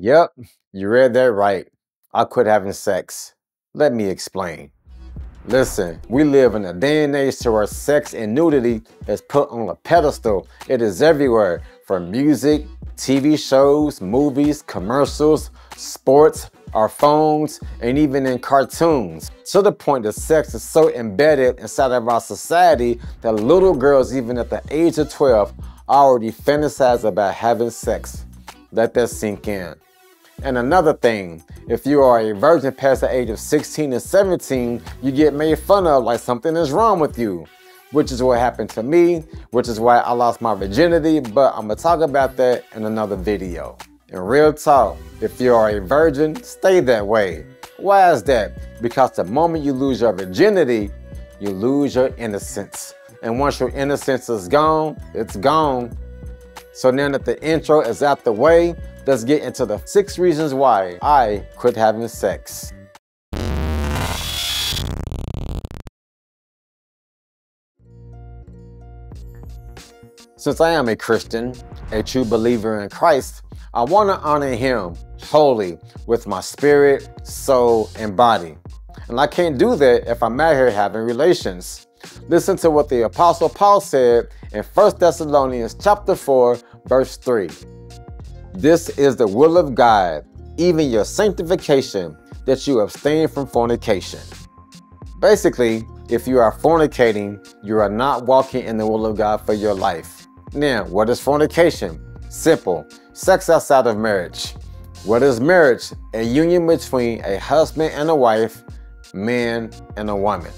Yep, you read that right. I quit having sex. Let me explain. Listen, we live in a day and age to where sex and nudity is put on a pedestal. It is everywhere, from music, TV shows, movies, commercials, sports, our phones, and even in cartoons. To the point that sex is so embedded inside of our society that little girls, even at the age of 12, already fantasize about having sex. Let that sink in. And another thing, if you are a virgin past the age of 16 and 17, you get made fun of like something is wrong with you, which is what happened to me, which is why I lost my virginity, but I'm gonna talk about that in another video. And real talk, if you are a virgin, stay that way. Why is that? Because the moment you lose your virginity, you lose your innocence. And once your innocence is gone, it's gone. So now that the intro is out the way, let's get into the 6 reasons why I quit having sex. Since I am a Christian, a true believer in Christ, I want to honor Him wholly with my spirit, soul, and body. And I can't do that if I'm out here having relations. Listen to what the Apostle Paul said in 1 Thessalonians chapter 4, verse 3. This is the will of God, even your sanctification, that you abstain from fornication. Basically, if you are fornicating, you are not walking in the will of God for your life. Now, what is fornication? Simple. Sex outside of marriage. What is marriage? A union between a husband and a wife, man and a woman.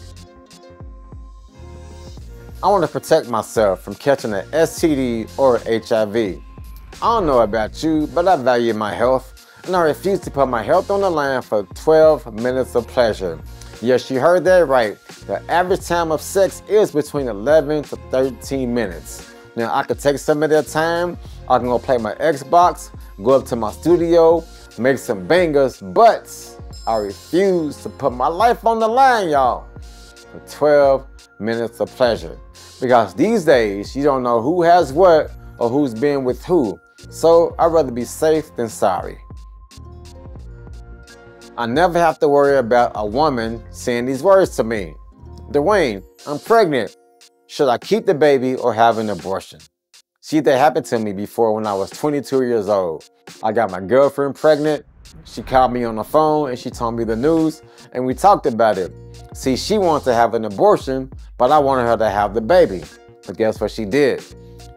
I want to protect myself from catching an STD or HIV. I don't know about you, but I value my health, and I refuse to put my health on the line for 12 minutes of pleasure. Yes, you heard that right. The average time of sex is between 11 to 13 minutes. Now, I could take some of that time, I can go play my Xbox, go up to my studio, make some bangers, but I refuse to put my life on the line, y'all, for 12 minutes of pleasure. Because these days, you don't know who has what or who's been with who. So I'd rather be safe than sorry. I never have to worry about a woman saying these words to me. Dwayne, I'm pregnant. Should I keep the baby or have an abortion? See, that happened to me before when I was 22 years old. I got my girlfriend pregnant. She called me on the phone and she told me the news and we talked about it. See, she wanted to have an abortion, but I wanted her to have the baby. But guess what she did?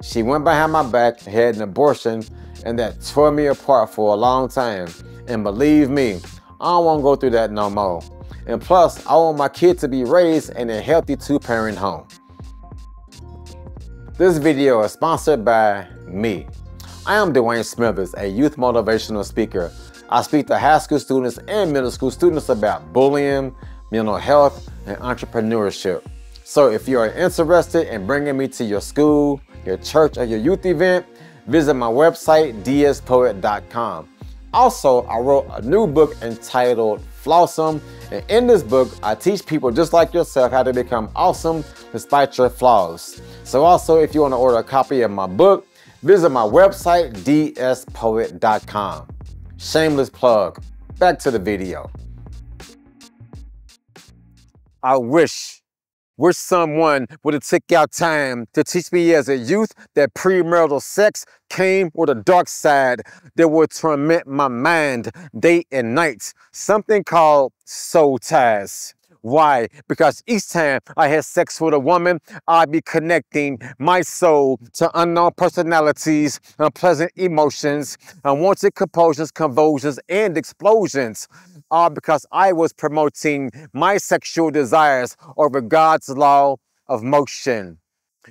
She went behind my back and had an abortion, and that tore me apart for a long time. And believe me, I don't want to go through that no more. And plus, I want my kid to be raised in a healthy 2-parent home. This video is sponsored by me. I am Dwayne Smithers, a youth motivational speaker. I speak to high school students and middle school students about bullying, mental health, and entrepreneurship. So if you are interested in bringing me to your school, your church, or your youth event, visit my website, dspoet.com. Also, I wrote a new book entitled Flawsome, and in this book, I teach people just like yourself how to become awesome despite your flaws. So also, if you want to order a copy of my book, visit my website, dspoet.com. Shameless plug. Back to the video. I wish someone would have took out time to teach me as a youth that premarital sex came with a dark side that would torment my mind day and night. Something called soul ties. Why? Because each time I had sex with a woman, I'd be connecting my soul to unknown personalities, unpleasant emotions, unwanted compulsions, convulsions, and explosions. All because I was promoting my sexual desires over God's law of motion.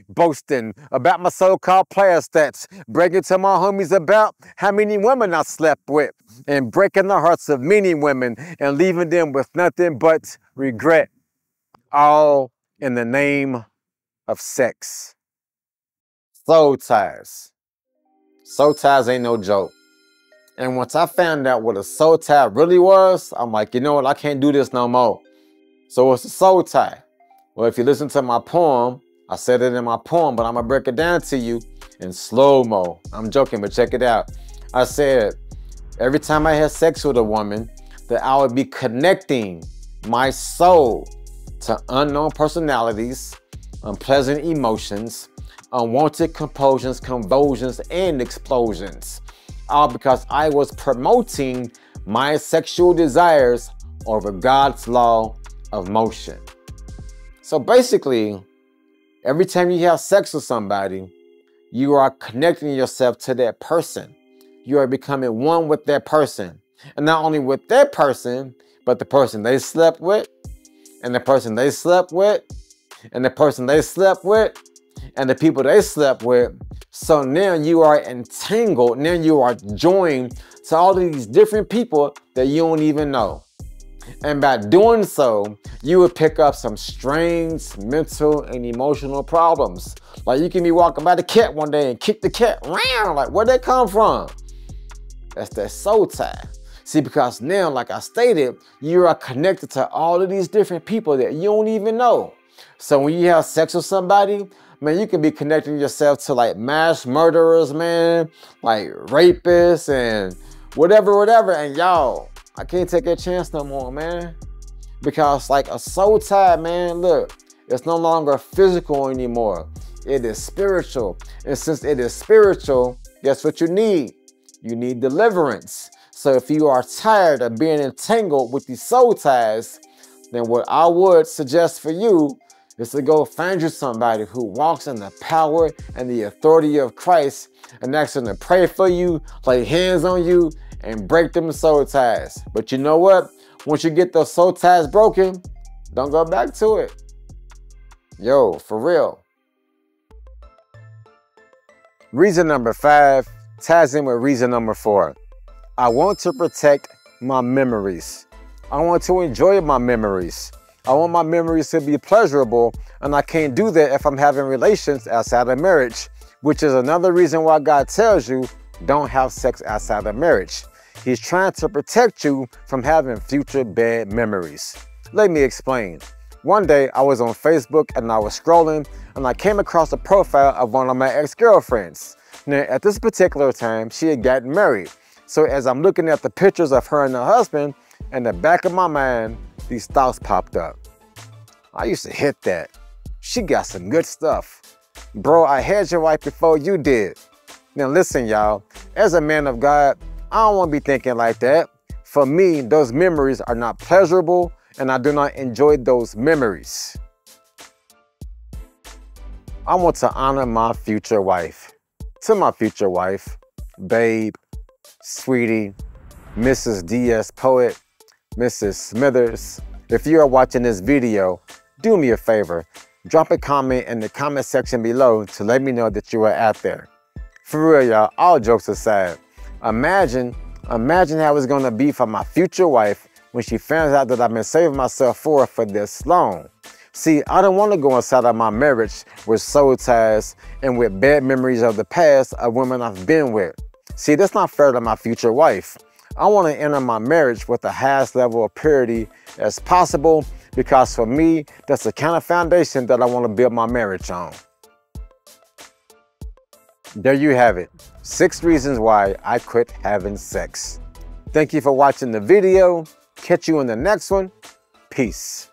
Boasting about my so-called player stats, bragging to my homies about how many women I slept with, and breaking the hearts of many women and leaving them with nothing but regret. All in the name of sex. Soul ties. Soul ties ain't no joke. And once I found out what a soul tie really was, I'm like, you know what, I can't do this no more. So what's a soul tie? Well, if you listen to my poem, I said it in my poem, but I'm gonna break it down to you in slow-mo. I'm joking, but check it out. I said, Every time I had sex with a woman, that I would be connecting my soul to unknown personalities, unpleasant emotions, unwanted compulsions, convulsions, and explosions, all because I was promoting my sexual desires over God's law of motion. So basically, every time you have sex with somebody, you are connecting yourself to that person. You are becoming one with that person. And not only with that person, but the person they slept with, and the person they slept with, and the person they slept with, and the people they slept with. So now you are entangled, now you are joined to all of these different people that you don't even know. And by doing so, you would pick up some strange mental and emotional problems. Like you can be walking by the cat one day and kick the cat around. Like, where'd that come from? That's that soul tie. See, because now, like I stated, you are connected to all of these different people that you don't even know. So when you have sex with somebody, man, you can be connecting yourself to like mass murderers, man, like rapists and whatever. And y'all, I can't take that chance no more, man. Because like a soul tie, man, look, it's no longer physical anymore. It is spiritual. And since it is spiritual, that's what you need. You need deliverance. So if you are tired of being entangled with these soul ties, then what I would suggest for you is to go find you somebody who walks in the power and the authority of Christ and ask them to pray for you, lay hands on you, and break them soul ties. But you know what? Once you get those soul ties broken, don't go back to it. Yo, for real. Reason number 5 ties in with reason number 4. I want to protect my memories. I want to enjoy my memories. I want my memories to be pleasurable, and I can't do that if I'm having relations outside of marriage, which is another reason why God tells you don't have sex outside of marriage. He's trying to protect you from having future bad memories. Let me explain. One day I was on Facebook and I was scrolling and I came across a profile of one of my ex-girlfriends. Now at this particular time, she had gotten married. So as I'm looking at the pictures of her and her husband, in the back of my mind, these thoughts popped up. I used to hit that. She got some good stuff. Bro, I had your wife before you did. Now listen, y'all, as a man of God, I don't want to be thinking like that. For me, those memories are not pleasurable and I do not enjoy those memories. I want to honor my future wife. To my future wife, babe, sweetie, Mrs. DS Poet, Mrs. Smithers, if you are watching this video, do me a favor, drop a comment in the comment section below to let me know that you are out there. For real, y'all, all jokes aside, imagine how it's gonna be for my future wife when she finds out that I've been saving myself for her for this long. See, I don't wanna go inside of my marriage with soul ties and with bad memories of the past of women I've been with. See, that's not fair to my future wife. I want to enter my marriage with the highest level of purity as possible, because for me, that's the kind of foundation that I want to build my marriage on. There you have it. 6 reasons why I quit having sex. Thank you for watching the video. Catch you in the next one. Peace.